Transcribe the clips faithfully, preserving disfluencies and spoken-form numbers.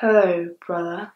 Hello, brother.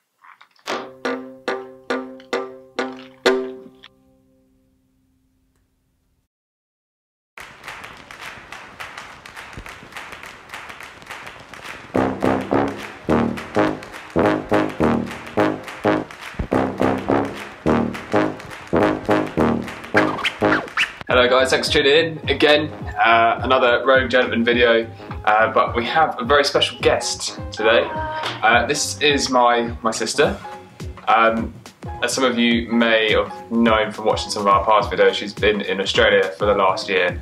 Hello guys, thanks for tuning in again. Uh, another Rogue Gentleman video. Uh, but we have a very special guest today. Uh, this is my, my sister. Um, as some of you may have known from watching some of our past videos, she's been in Australia for the last year.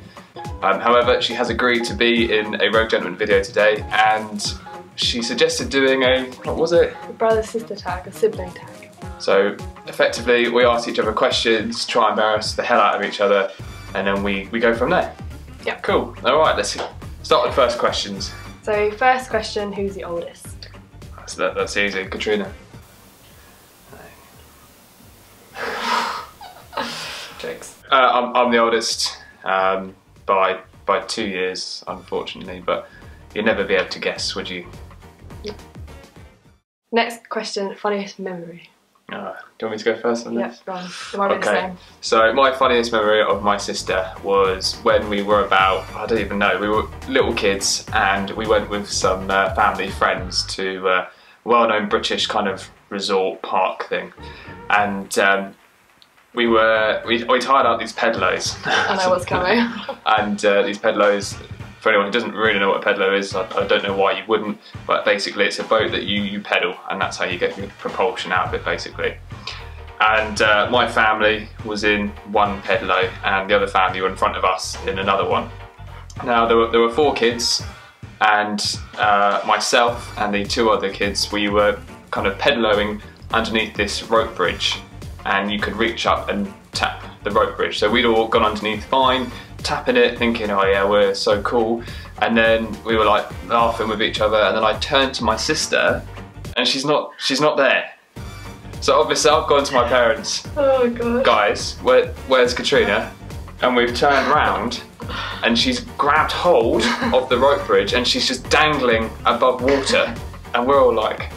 Um, however, she has agreed to be in a Rogue Gentleman video today, and she suggested doing a, what was it? A brother-sister tag, a sibling tag. So effectively, we ask each other questions, try and embarrass the hell out of each other, and then we, we go from there. Yeah. Cool, all right, let's see. Start with first questions. So first question, who's the oldest? That's, that, that's easy, Katrina. Jokes. Uh, I'm, I'm the oldest um, by by two years, unfortunately, but you'd never be able to guess, would you? Yeah. Next question, funniest memory. Uh, do you want me to go first on this? Yep, go on. It might be the same. So my funniest memory of my sister was when we were about, I don't even know, we were little kids and we went with some uh, family friends to a well-known British kind of resort park thing. And um, we were, we, we tied out these peddlers. I know what's coming. And uh, these peddlers, for anyone who doesn't really know what a pedalo is, I, I don't know why you wouldn't, but basically it's a boat that you, you pedal, and that's how you get your propulsion out of it, basically. And uh, my family was in one pedalo, and the other family were in front of us in another one. Now, there were, there were four kids, and uh, myself and the two other kids, we were kind of pedaloing underneath this rope bridge, and you could reach up and tap the rope bridge. So we'd all gone underneath fine, tapping it, thinking, oh yeah, we're so cool. And then we were like laughing with each other. And then I turned to my sister, and she's not, she's not there. So obviously I've gone to my parents. Oh God. Guys, where, where's Katrina? And we've turned round, and she's grabbed hold of the rope bridge, and she's just dangling above water. And we're all like,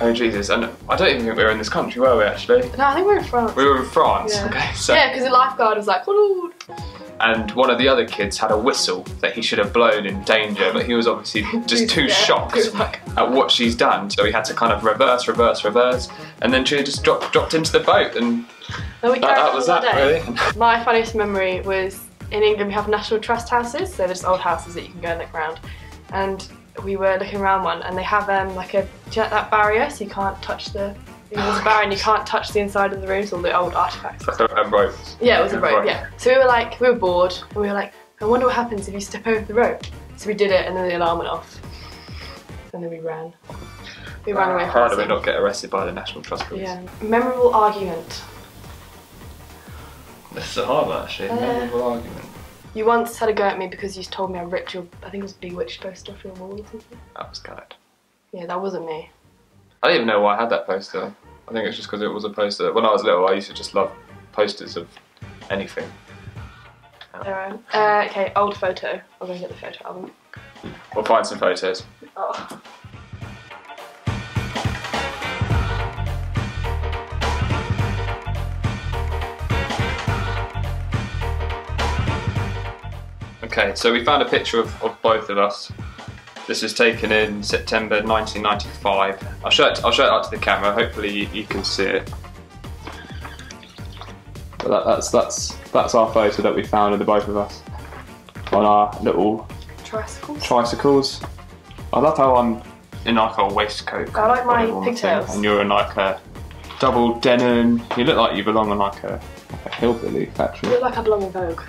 oh Jesus, and I don't even think we were in this country, were we actually? No, I think we were in France. We were in France, yeah. Okay. So. Yeah, because the lifeguard was like, oh. And one of the other kids had a whistle that he should have blown in danger, but he was obviously just too yeah, shocked at what she's done. So he had to kind of reverse, reverse, reverse, and then she just dropped, dropped into the boat, and, and we that, that was that, day. Really. My funniest memory was, in England we have National Trust houses, so there's old houses that you can go and look around. And we were looking around one, and they have um, like a, do you know that barrier, so you can't touch the, there's a barrier and you can't touch the inside of the rooms, all the old artifacts. Like a rope. Yeah, it was a rope, yeah. So we were like, we were bored, and we were like, I wonder what happens if you step over the rope. So we did it, and then the alarm went off. And then we ran. We ran away from it. How did we not get arrested by the National Trust police? Yeah. Memorable argument. That's a hard one, actually, uh, memorable argument. You once had a go at me because you told me I ripped your, I think it was Bewitched poster off your wall or something. That was kind. Yeah, that wasn't me. I don't even know why I had that poster. I think it's just because it was a poster. When I was little, I used to just love posters of anything. Alright. Uh, okay, old photo. I'll go get the photo album. We'll find some photos. Oh. Okay, so we found a picture of, of both of us. This was taken in September nineteen ninety-five. I'll show it, I'll show it out to the camera, hopefully you, you can see it. But that, that's, that's, that's our photo that we found of the both of us on our little tricycles. tricycles. I love how I'm in like a waistcoat. I like my pigtails. Thing, and you're in like a double denim. You look like you belong on like a, like a hillbilly factory. I look like I belong in Vogue.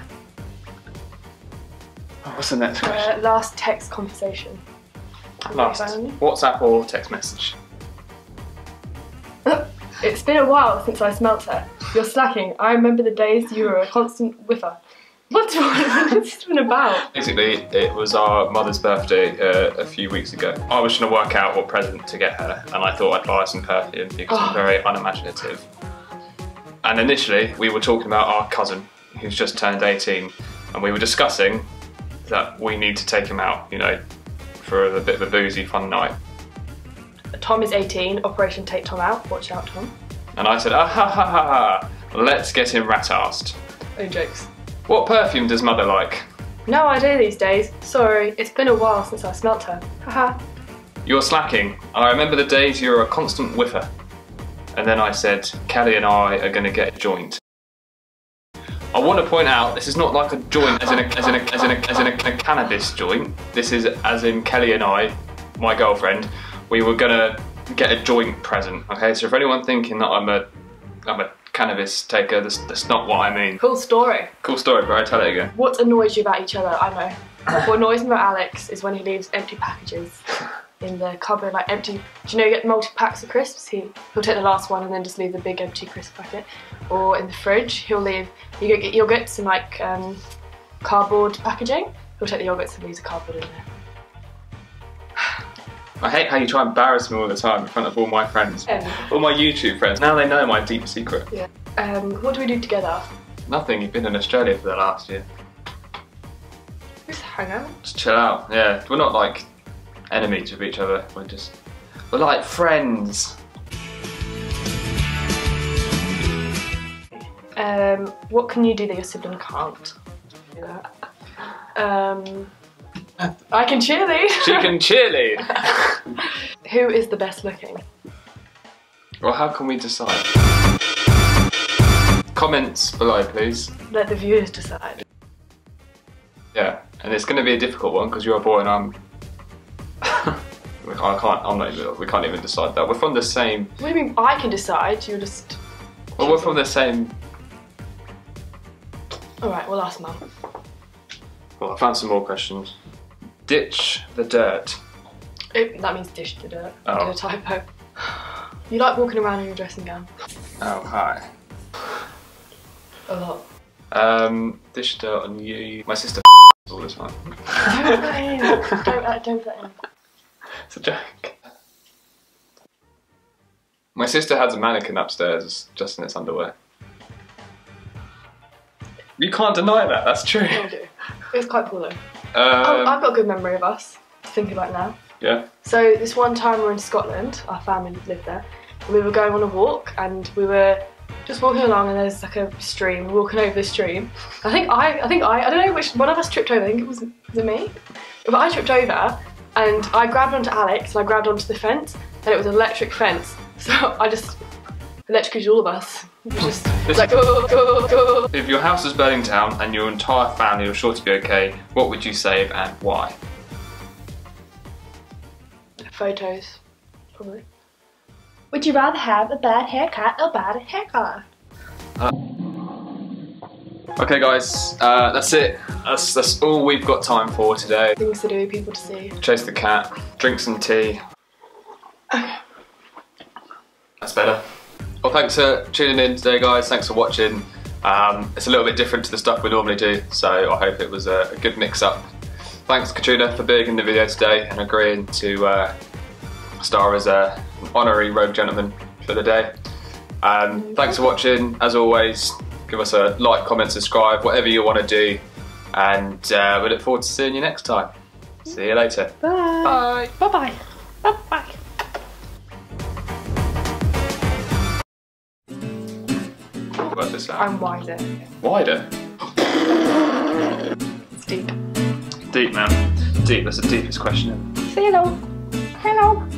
Oh, what's the next question? Uh, last text conversation. Last WhatsApp or text message? It's been a while since I smelt it. You're slacking. I remember the days you were a constant whiffer. What has this been about? Basically, it was our mother's birthday uh, a few weeks ago. I was trying to work out what present to get her, and I thought I'd buy some perfume because oh. I'm very unimaginative. And initially, we were talking about our cousin, who's just turned eighteen, and we were discussing that we need to take him out, you know, for a bit of a boozy, fun night. Tom is eighteen, Operation Take Tom Out, watch out Tom. And I said, ah ha ha ha ha, let's get him rat-arsed. Oh, jokes. What perfume does mother like? No idea these days. Sorry, it's been a while since I smelt her. Haha. You're slacking. I remember the days you were a constant whiffer. And then I said, Kelly and I are going to get a joint. I want to point out, this is not like a joint as in a as in a as in a as in a, a cannabis joint. This is as in Kelly and I, my girlfriend, we were going to get a joint present. Okay, so if anyone thinking that I'm a I'm a cannabis taker, that's, that's not what I mean. Cool story. Cool story, bro, tell it again. What annoys you about each other? I know. What annoys me about Alex is when he leaves empty packages in the cupboard, like empty, do you know you get multi-packs of crisps? He, he'll take the last one and then just leave the big empty crisp packet. Or in the fridge, he'll leave, you go get yoghurts in like um, cardboard packaging, he'll take the yoghurts and leave the cardboard in there. I hate how you try and embarrass me all the time in front of all my friends, um, all my YouTube friends. Now they know my deep secret. Yeah. Um, what do we do together? Nothing. You've been in Australia for the last year. Just hang out. Just chill out. Yeah. We're not like enemies of each other. We're just we're like friends. Um, what can you do that your sibling can't? Yeah. Um. I can cheerlead. She can cheerlead. Who is the best looking? Well, how can we decide? Comments below, please. Let the viewers decide. Yeah, and it's going to be a difficult one because you're a boy and I'm. we, I can't. I'm not even. We can't even decide that. We're from the same. What do you mean? I can decide. You're just. Well, we're from the same. All right. We'll ask Mum. Well, I found some more questions. Ditch the dirt. It, that means dish the dirt. Oh. I did a typo. You like walking around in your dressing gown? Oh, hi. A lot. Um, dish dirt on you. My sister f***s all the time. Don't put that in. Don't, uh, don't put that in. It's a joke. My sister has a mannequin upstairs just in its underwear. You can't deny that, that's true. I do. It was quite cool though. Um, I've got a good memory of us to think about now. Yeah. So this one time we were in Scotland, our family lived there. We were going on a walk and we were just walking along and there's like a stream, walking over the stream. I think I, I think I, I don't know which, one of us tripped over, I think it was, was it me? But I tripped over and I grabbed onto Alex and I grabbed onto the fence and it was an electric fence. So I just electrocuted all of us. Just like, oh, oh, oh. If your house was burning down and your entire family were sure to be okay, what would you save and why? Photos, probably. Would you rather have a bad haircut or bad hair colour? Uh, okay, guys, uh, that's it. That's, that's all we've got time for today. Things to do, people to see. Chase the cat, drink some tea. Okay. That's better. Well, thanks for tuning in today, guys. Thanks for watching. Um, it's a little bit different to the stuff we normally do, so I hope it was a, a good mix-up. Thanks, Katrina, for being in the video today and agreeing to uh, star as a, an honorary Rogue Gentleman for the day. Um, thanks for watching. As always, give us a like, comment, subscribe, whatever you want to do, and uh, we look forward to seeing you next time. See you later. Bye. Bye. Bye-bye. Bye-bye. This out. I'm wider. Wider? It's deep. Deep, man. Deep. That's the deepest question ever. Say hello. Hello.